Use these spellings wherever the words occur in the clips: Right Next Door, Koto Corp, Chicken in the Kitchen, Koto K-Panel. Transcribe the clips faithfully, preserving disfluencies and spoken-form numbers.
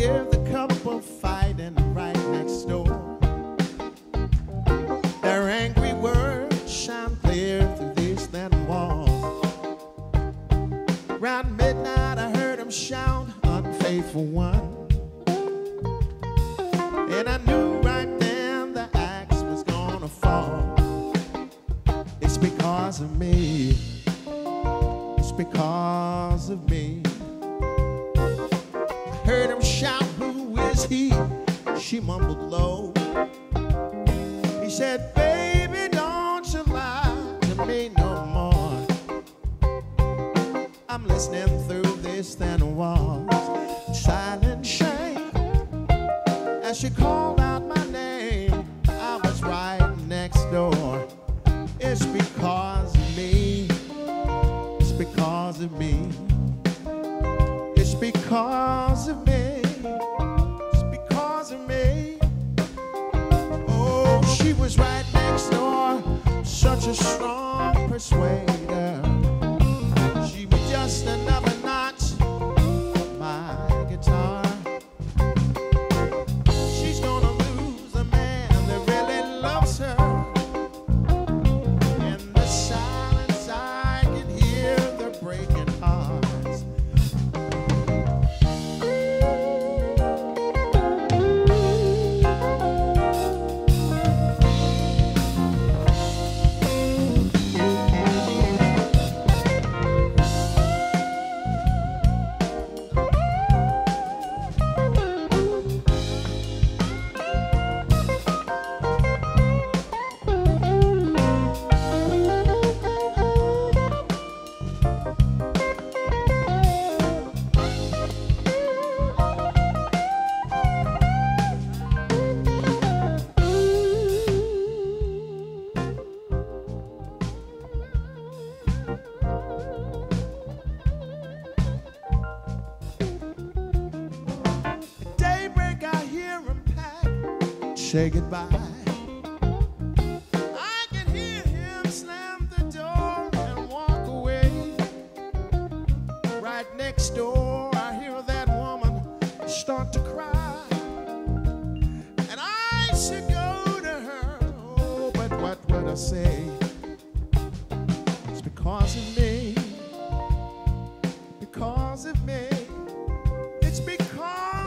give the couple fighting right next door. Their angry words shine clear through these thin walls. Round midnight I heard them shout, unfaithful one. And I knew right then the axe was gonna fall. It's because of me. It's because of me. I heard him shout, who is he? She mumbled low. He said, baby, don't you lie to me no more. I'm listening through this thin walls. Silent shame. As she called out my name, I was right next door. It's because of me. It's because of me. It's because of me. It's because of me. Oh, she was right next door. Such a strong persuader. She was just another notch on my guitar. Say goodbye. I can hear him slam the door and walk away. Right next door, I hear that woman start to cry. And I should go to her. Oh, but what would I say? It's because of me. Because of me. It's because.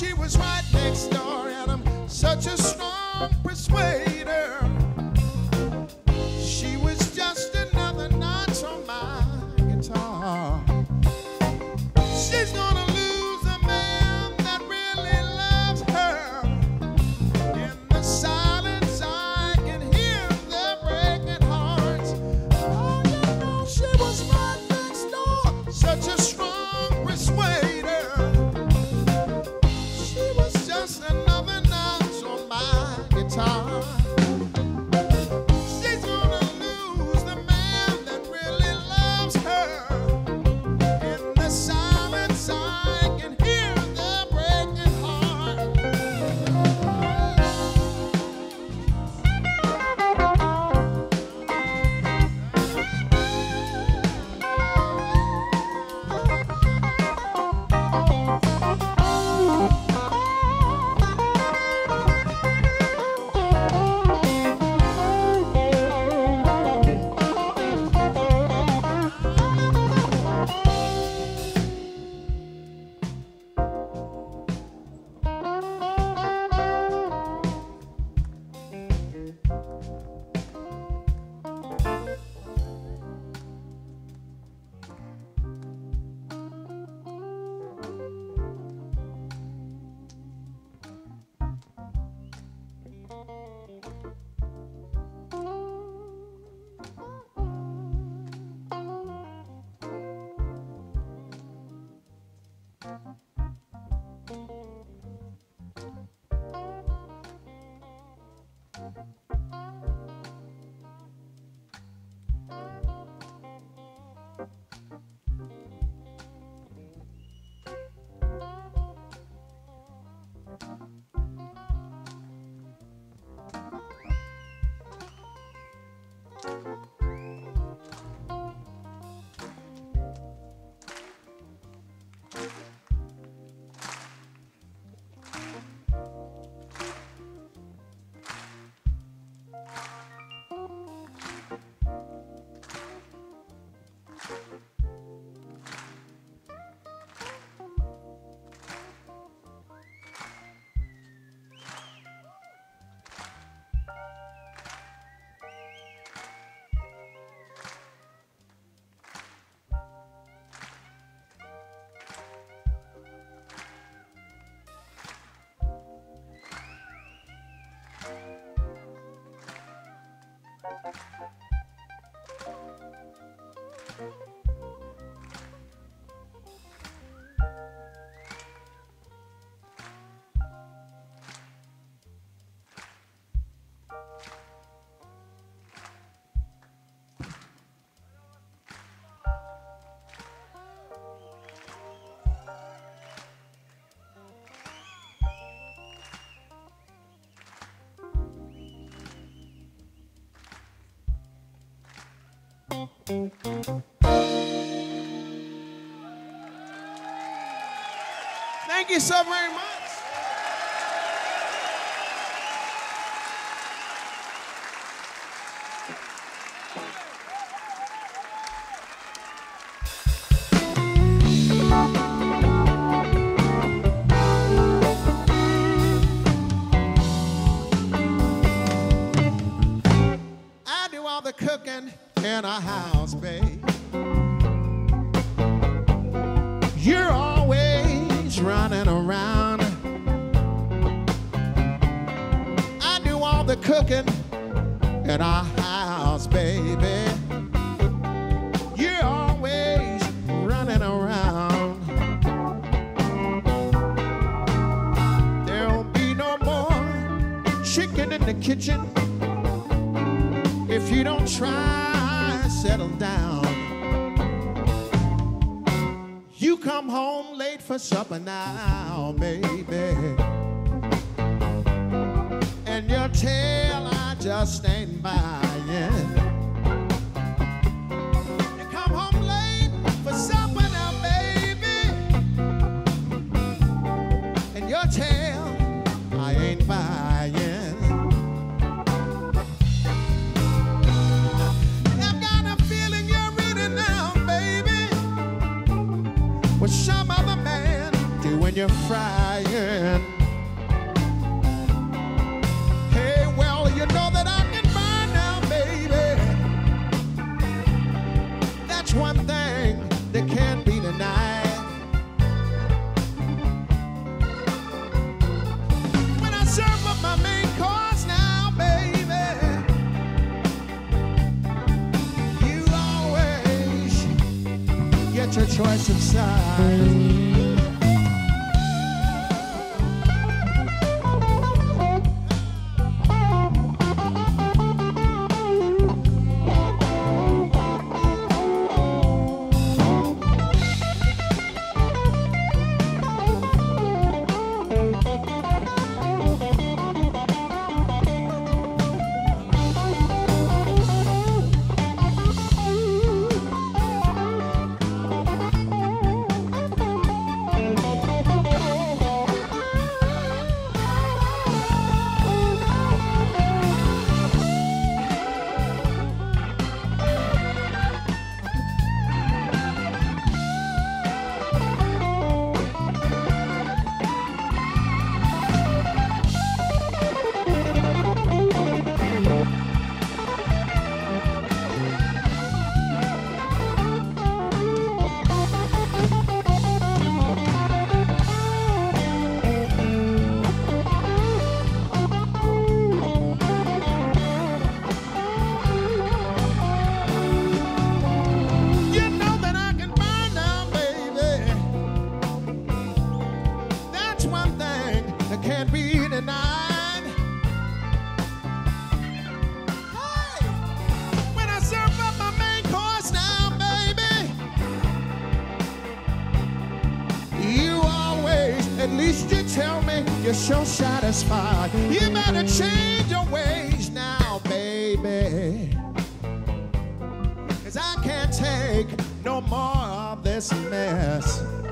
She was right next door, and I'm such a strong persuader. She was just another notch on my guitar. She's gonna lose a man that really loves her. In the silence I can hear their breaking hearts. Oh, you know she was right next door, such a strong persuader. Thank you so very much. I do all the cooking in our house, babe. You're always running around. I do all the cooking in our house, baby. You're always running around. There'll be no more chicken in the kitchen if you don't try and settle down. You come home late for supper now, baby, and your tale I just ain't buying. You come home late for supper now, baby, and your tale I ain't buying. What some other man do when you're frying? Hey, well, you know that I can buy now, baby. That's one thing that can't be denied. When I serve up my main course now, baby, you always get your choice of size. So satisfied. You better change your ways now, baby, 'cause I can't take no more of this mess.